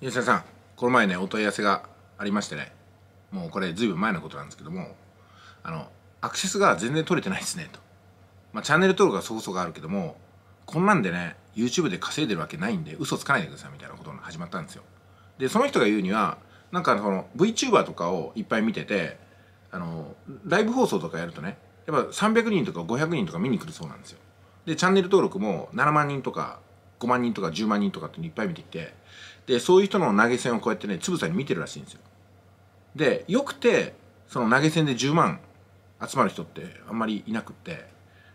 吉田さん、この前ね、お問い合わせがありましてね、もうこれずいぶん前のことなんですけども、アクセスが全然取れてないですねと。まあ、チャンネル登録はそこそこあるけども、こんなんでね YouTube で稼いでるわけないんで嘘つかないでくださいみたいなことが始まったんですよ。でその人が言うには、なんかVTuber とかをいっぱい見てて、ライブ放送とかやるとね、やっぱ300人とか500人とか見に来るそうなんですよ。でチャンネル登録も7万人とか5万人とか10万人とかっていっぱい見てきて、でそういう人の投げ銭をこうやってねつぶさに見てるらしいんですよ。でよくてその投げ銭で10万集まる人ってあんまりいなくって、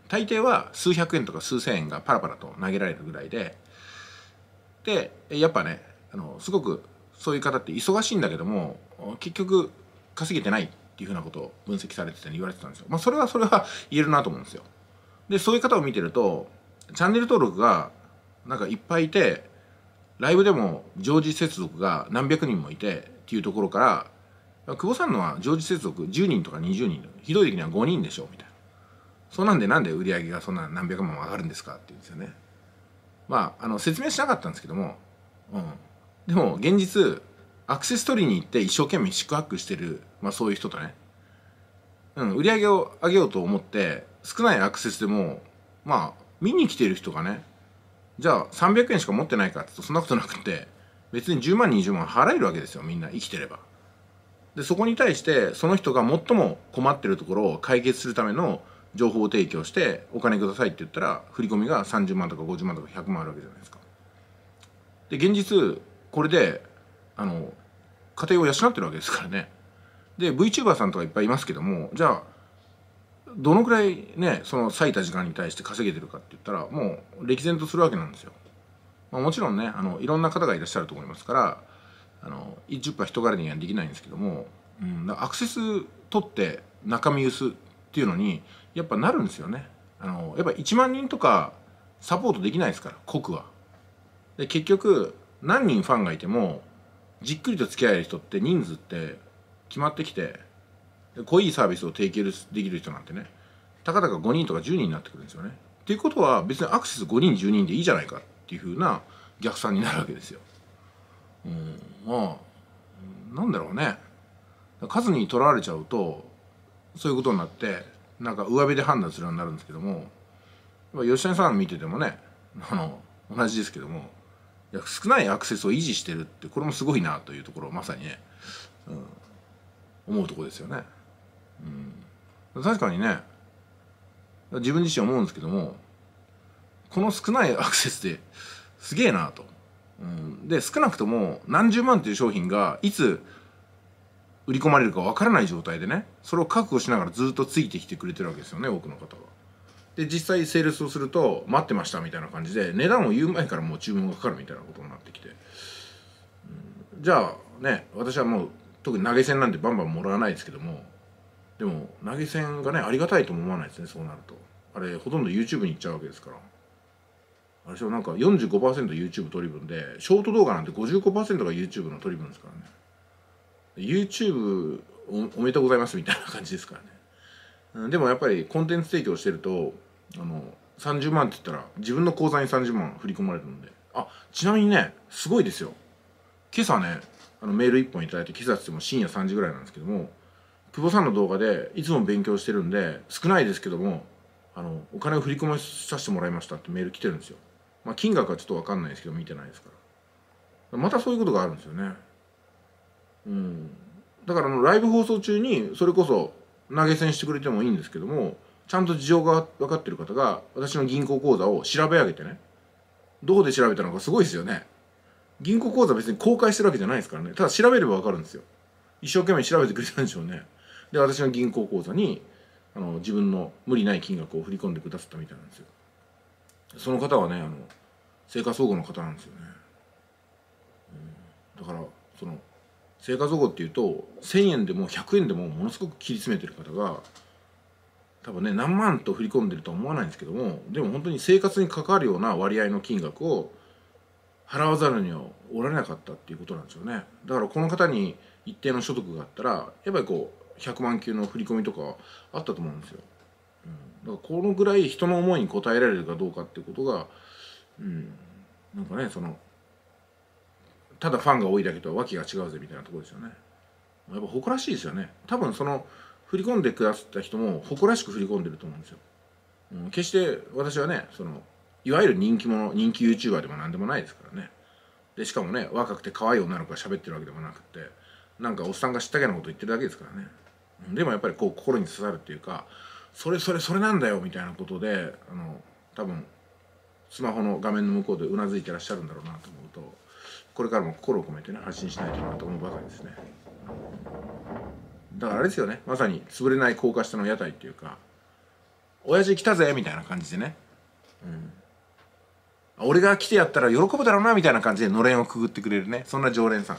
大抵は数百円とか数千円がパラパラと投げられるぐらいで、でやっぱねすごくそういう方って忙しいんだけども結局稼げてないっていうふうなことを分析されてて言われてたんですよ。まあそれは言えるなと思うんですよ。でそういう方を見てるとチャンネル登録がなんかいっぱいいて、ライブでも常時接続が何百人もいてっていうところから、久保さんのは常時接続10人とか20人、ひどい時には5人でしょみたいな。そうなんでなんで売り上げがそんな何百万も上がるんですかって言うんですよね。まあ説明しなかったんですけども、でも現実アクセス取りに行って一生懸命宿泊してる、まあ、そういう人とね、売り上げを上げようと思って少ないアクセスでもまあ見に来てる人がね、じゃあ300円しか持ってないかって言うとそんなことなくって、別に10万20万払えるわけですよ、みんな生きてれば。でそこに対してその人が最も困ってるところを解決するための情報を提供してお金くださいって言ったら、振り込みが30万とか50万とか100万あるわけじゃないですか。で現実これで家庭を養ってるわけですからね。で VTuber さんとかいっぱいいますけども、じゃあどのくらいねその割いた時間に対して稼げてるかって言ったら、もう歴然とするわけなんですよ。まあ、もちろんねいろんな方がいらっしゃると思いますから、人柄にはできないんですけども、アクセス取って中身薄っていうのにやっぱなるんですよね。やっぱ1万人とかサポートできないですから、国は。で結局何人ファンがいてもじっくりと付き合える人って人数って決まってきて、濃いサービスを提供できる人なんてね、たかだか5人とか10人になってくるんですよね。っていうことは別にアクセス5人10人でいいじゃないかっていうふうな逆算になるわけですよ。まあなんだろうね、数にとらわれちゃうとそういうことになって、なんか上辺で判断するようになるんですけども、吉谷さん見ててもね同じですけども、いや少ないアクセスを維持してるって、これもすごいなというところをまさにね、思うところですよね。確かにね、自分自身思うんですけども、この少ないアクセスですげえなと。で少なくとも何十万という商品がいつ売り込まれるかわからない状態でね、それを覚悟しながらずっとついてきてくれてるわけですよね、多くの方は。で実際セールスをすると待ってましたみたいな感じで、値段を言う前からもう注文がかかるみたいなことになってきて、じゃあね私はもう特に投げ銭なんてバンバンもらわないですけども、でも投げ銭がねありがたいとも思わないですね、そうなると。あれほとんど YouTube に行っちゃうわけですから、あれしょ、なんか 45%YouTube 取り分で、ショート動画なんて 55% が YouTube の取り分ですからね。 YouTube おめでとうございますみたいな感じですからね。でもやっぱりコンテンツ提供してると30万って言ったら自分の口座に30万振り込まれるんで。あ、ちなみにねすごいですよ、今朝ねメール1本いただいて、今朝っても深夜3時ぐらいなんですけども、久保さんの動画でいつも勉強してるんで少ないですけどもお金を振り込まさせてもらいましたってメール来てるんですよ。まあ金額はちょっと分かんないですけど見てないですから。またそういうことがあるんですよね。だからライブ放送中にそれこそ投げ銭してくれてもいいんですけども、ちゃんと事情が分かってる方が私の銀行口座を調べ上げてね、どこで調べたのかすごいですよね。銀行口座別に公開してるわけじゃないですからね、ただ調べれば分かるんですよ。一生懸命調べてくれたんでしょうね。で私の銀行口座に自分の無理ない金額を振り込んでくださったみたいなんですよ。その方はね生活保護の方なんですよね。だからその生活保護っていうと 1,000 円でも100円でもものすごく切り詰めてる方が多分ね何万と振り込んでるとは思わないんですけども、でも本当に生活に関わるような割合の金額を払わざるにはおられなかったっていうことなんですよね。だからこの方に一定の所得があったらやっぱりこう100万級の振り込みとかあったと思うんですよ。だからこのぐらい人の思いに応えられるかどうかっていうことがなんかねただファンが多いだけとは訳が違うぜみたいなところですよね。やっぱ誇らしいですよね。多分その振り込んでくださった人も誇らしく振り込んでると思うんですよ。決して私はね、そのいわゆる人気 YouTuber でも何でもないですからね。でしかもね、若くて可愛い女の子が喋ってるわけでもなくて、なんかおっさんが知ったけなこと言ってるだけですからね。でもやっぱりこう心に刺さるっていうか、それなんだよみたいなことで、多分スマホの画面の向こうでうなずいてらっしゃるんだろうなと思うと、これからも心を込めてね、発信しないとなと思うばかりですね。だからあれですよね、まさに潰れない高架下の屋台っていうか、親父来たぜみたいな感じでね、俺が来てやったら喜ぶだろうなみたいな感じでのれんをくぐってくれるね、そんな常連さん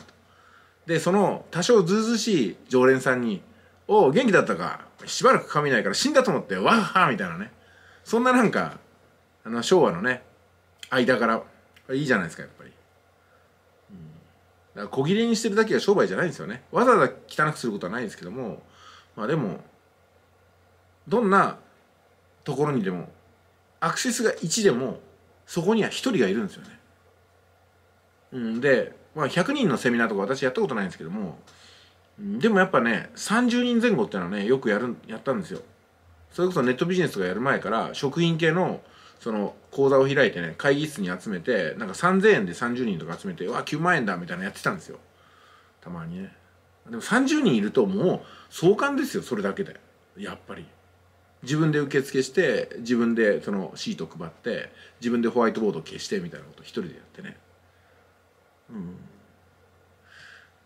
で、その多少ずうずうしい常連さんに「おお元気だったか、しばらく髪ないから死んだと思ってわっは」みたいなね、そんななんか昭和のね間からいいじゃないですか、やっぱり。だから小切れにしてるだけが商売じゃないんですよね。わざわざ汚くすることはないんですけども、まあでもどんなところにでもアクセスが1でもそこには1人がいるんですよね。で、まあ、100人のセミナーとか私やったことないんですけども、でもやっぱね30人前後っていうのはねよくやったんですよ。それこそネットビジネスとかやる前から食品系のその講座を開いてね、会議室に集めてなんか3000円で30人とか集めて、うわ9万円だみたいなのやってたんですよ、たまにね。でも30人いるともう壮観ですよ、それだけで。やっぱり自分で受付して、自分でそのシート配って、自分でホワイトボード消してみたいなこと一人でやってね。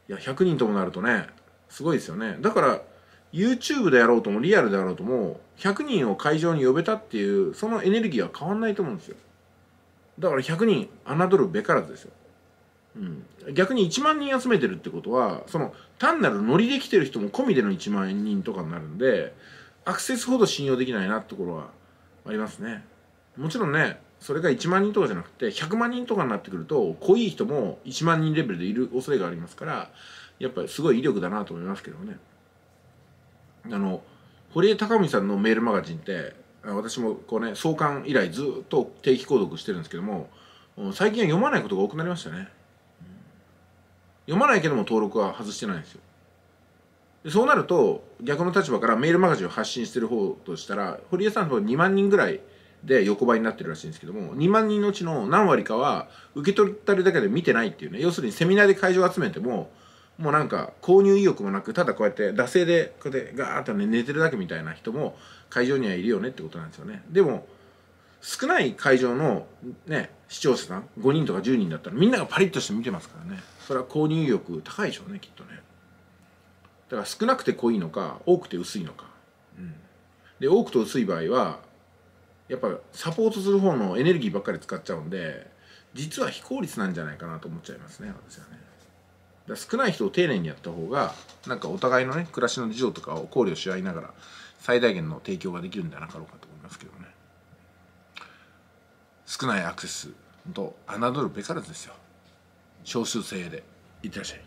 いや100人ともなるとねすごいですよね。だから YouTube でやろうともリアルでやろうとも100人を会場に呼べたっていうそのエネルギーは変わんないと思うんですよ。だから100人侮るべからずですよ。逆に1万人集めてるってことは、その単なるノリで来てる人も込みでの1万人とかになるんで、アクセスほど信用できないなってところはありますね。もちろんね、それが1万人とかじゃなくて100万人とかになってくると濃い人も1万人レベルでいる恐れがありますから、やっぱりすごい威力だなと思いますけどね。堀江貴文さんのメールマガジンって、私もこうね創刊以来ずっと定期購読してるんですけども、最近は読まないことが多くなりましたね。読まないけども登録は外してないんですよ。でそうなると逆の立場からメールマガジンを発信してる方としたら、堀江さんの2万人ぐらいで横ばいになってるらしいんですけども、2万人のうちの何割かは受け取ったりだけで見てないっていうね。要するにセミナーで会場を集めてももうなんか購入意欲もなく、ただこうやって惰性でこうやってガーッとね寝てるだけみたいな人も会場にはいるよねってことなんですよね。でも少ない会場のね視聴者さん5人とか10人だったらみんながパリッとして見てますからね。それは購入意欲高いでしょうね、きっとね。だから少なくて濃いのか多くて薄いのか、で多くと薄い場合はやっぱサポートする方のエネルギーばっかり使っちゃうんで、実は非効率なんじゃないかなと思っちゃいますね、私はね。だ少ない人を丁寧にやった方がなんかお互いのね暮らしの事情とかを考慮し合いながら最大限の提供ができるんじゃなかろうかと思いますけどね。少ないアクセスと侮るべからずですよ。少数精鋭でいってらっしゃい。